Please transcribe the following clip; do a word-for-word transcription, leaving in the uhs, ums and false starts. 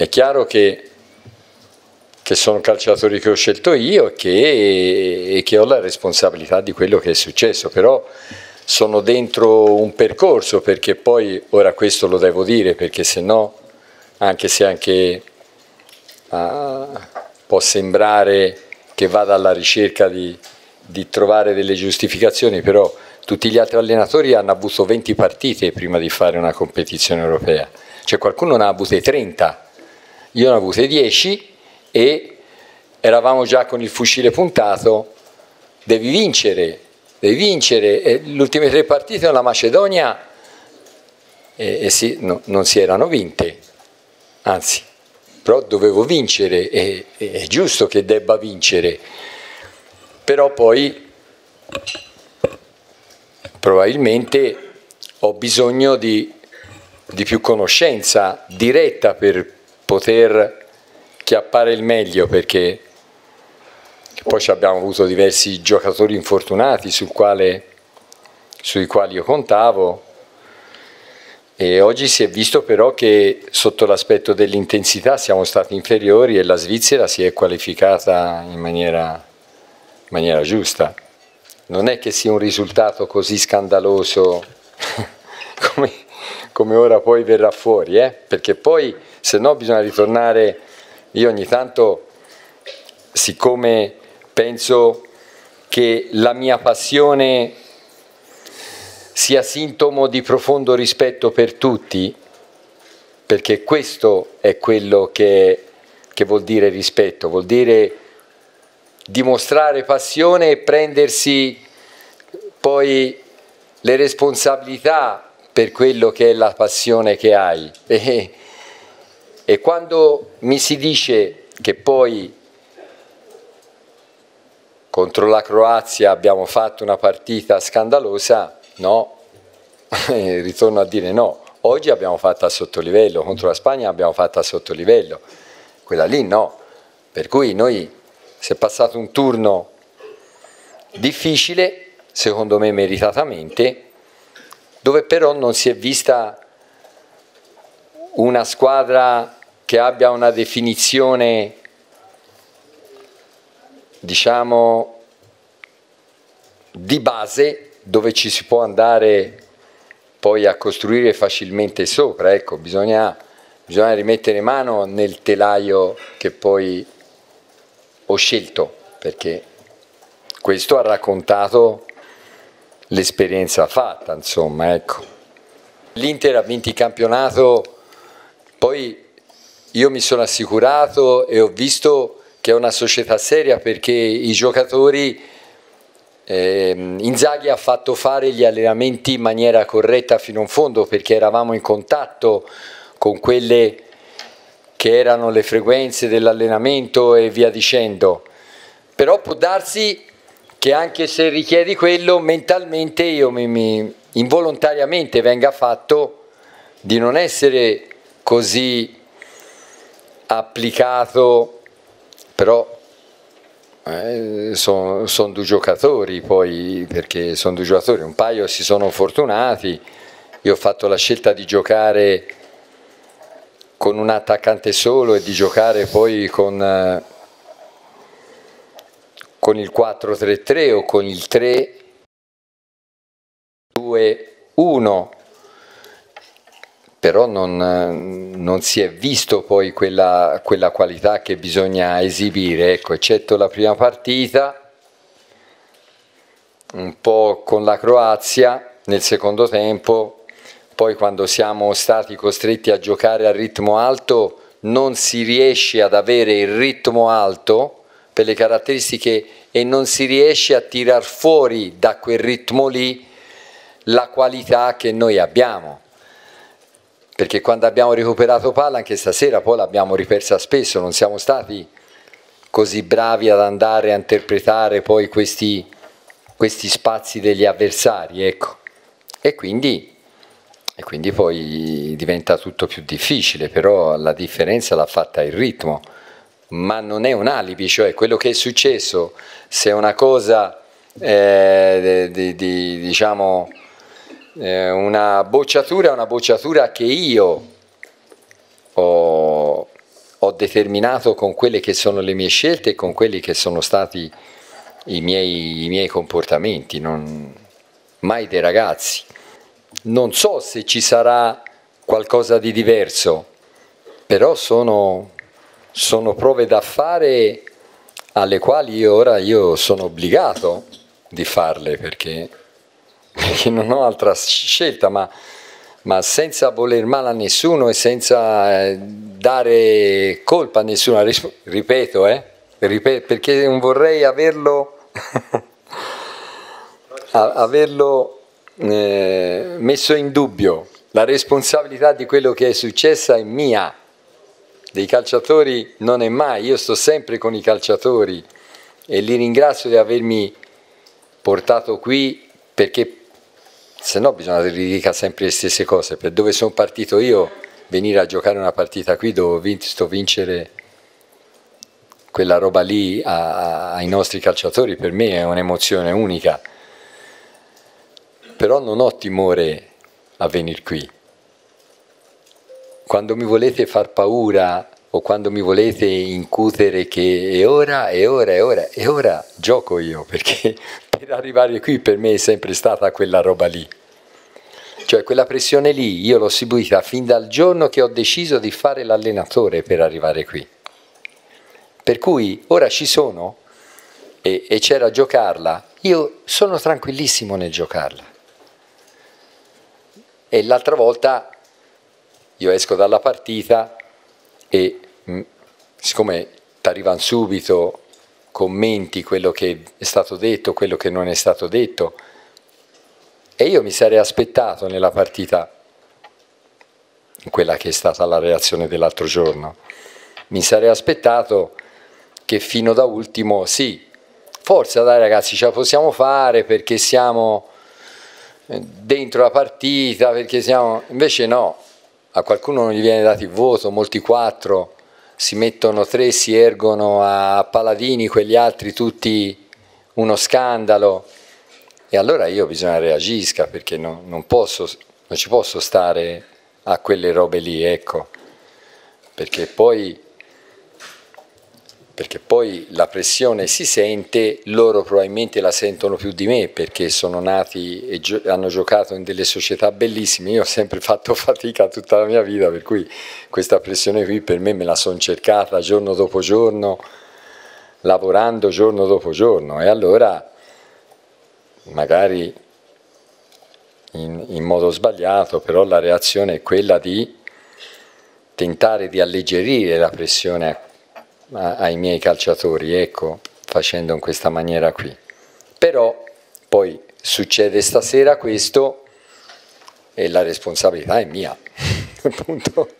È chiaro che, che sono calciatori che ho scelto io e che, e che ho la responsabilità di quello che è successo, però sono dentro un percorso, perché poi, ora questo lo devo dire, perché se no, anche se anche ah, può sembrare che vada alla ricerca di, di trovare delle giustificazioni, però tutti gli altri allenatori hanno avuto venti partite prima di fare una competizione europea, cioè qualcuno ne ha avute trenta. Io ne ho avute dieci e eravamo già con il fucile puntato, devi vincere, devi vincere. Le ultime tre partite con la Macedonia e, e sì, no, non si erano vinte, anzi, però dovevo vincere, e, e, è giusto che debba vincere, però poi probabilmente ho bisogno di, di più conoscenza diretta per poter chiappare il meglio, perché poi abbiamo avuto diversi giocatori infortunati sul quale, sui quali io contavo, e oggi si è visto però che sotto l'aspetto dell'intensità siamo stati inferiori e la Svizzera si è qualificata in maniera, in maniera giusta. Non è che sia un risultato così scandaloso come, come ora poi verrà fuori, eh? Perché poi se no bisogna ritornare. Io ogni tanto, siccome penso che la mia passione sia sintomo di profondo rispetto per tutti, perché questo è quello che, che vuol dire rispetto, vuol dire dimostrare passione e prendersi poi le responsabilità per quello che è la passione che hai. E, E quando mi si dice che poi contro la Croazia abbiamo fatto una partita scandalosa, no, ritorno a dire no. Oggi abbiamo fatto a sottolivello, contro la Spagna abbiamo fatto a sottolivello, quella lì no. Per cui noi, si è passato un turno difficile, secondo me meritatamente, dove però non si è vista una squadra che abbia una definizione, diciamo, di base, dove ci si può andare poi a costruire facilmente sopra. Ecco, bisogna, bisogna rimettere mano nel telaio che poi ho scelto, perché questo ha raccontato l'esperienza fatta, insomma, ecco. L'Inter ha vinto il campionato. Poi io mi sono assicurato e ho visto che è una società seria, perché i giocatori, eh, Inzaghi ha fatto fare gli allenamenti in maniera corretta fino in fondo, perché eravamo in contatto con quelle che erano le frequenze dell'allenamento e via dicendo. Però può darsi che anche se richiedi quello, mentalmente io mi, mi, involontariamente venga fatto di non essere così applicato, però eh, sono son due giocatori poi, perché sono due giocatori, un paio si sono fortunati, io ho fatto la scelta di giocare con un attaccante solo e di giocare poi con, eh, con il quattro tre tre o con il tre due uno. Però non, non si è visto poi quella, quella qualità che bisogna esibire, ecco, eccetto la prima partita, un po' con la Croazia nel secondo tempo, poi quando siamo stati costretti a giocare a ritmo alto non si riesce ad avere il ritmo alto per le caratteristiche e non si riesce a tirar fuori da quel ritmo lì la qualità che noi abbiamo. Perché quando abbiamo recuperato palla, anche stasera poi l'abbiamo ripersa spesso, non siamo stati così bravi ad andare a interpretare poi questi, questi spazi degli avversari, ecco. E quindi, e quindi poi diventa tutto più difficile, però la differenza l'ha fatta il ritmo, ma non è un alibi, cioè quello che è successo, se è una cosa, eh, di, di, diciamo... una bocciatura, una bocciatura che io ho, ho determinato con quelle che sono le mie scelte e con quelli che sono stati i miei, i miei comportamenti, non, mai dei ragazzi. Non so se ci sarà qualcosa di diverso, però sono, sono prove da fare alle quali io ora io sono obbligato di farle, perché, perché non ho altra scelta, ma... ma senza voler male a nessuno e senza dare colpa a nessuno, ripeto, eh? ripeto perché non vorrei averlo, averlo eh, messo in dubbio. La responsabilità di quello che è successo è mia, dei calciatori non è mai, io sto sempre con i calciatori e li ringrazio di avermi portato qui, perché se no bisogna che ridica sempre le stesse cose. Per dove sono partito io, venire a giocare una partita qui dove ho visto vincere quella roba lì a, a, ai nostri calciatori, per me è un'emozione unica, però non ho timore a venire qui. Quando mi volete far paura o quando mi volete incutere che è ora, è ora, è ora, è ora, gioco io, perché... per arrivare qui per me è sempre stata quella roba lì, cioè quella pressione lì io l'ho subita fin dal giorno che ho deciso di fare l'allenatore per arrivare qui, per cui ora ci sono e, e c'era giocarla, io sono tranquillissimo nel giocarla. E l'altra volta io esco dalla partita e mh, siccome ti arrivano subito commenti, quello che è stato detto, quello che non è stato detto, e io mi sarei aspettato nella partita, quella che è stata la reazione dell'altro giorno, mi sarei aspettato che fino da ultimo, sì, forza dai ragazzi, ce la possiamo fare perché siamo dentro la partita, perché siamo... invece no, a qualcuno non gli viene dato il voto, molti quattro, si mettono tre, si ergono a paladini, quegli altri tutti uno scandalo, e allora io bisogna reagisca, perché non, non, posso, non ci posso stare a quelle robe lì, ecco, perché poi, perché poi la pressione si sente, loro probabilmente la sentono più di me, perché sono nati e gio- hanno giocato in delle società bellissime, io ho sempre fatto fatica tutta la mia vita, per cui questa pressione qui per me me la sono cercata giorno dopo giorno, lavorando giorno dopo giorno, e allora magari in, in modo sbagliato, però la reazione è quella di tentare di alleggerire la pressione a ai miei calciatori, ecco, facendo in questa maniera qui. Però poi succede stasera questo e la responsabilità è mia, appunto.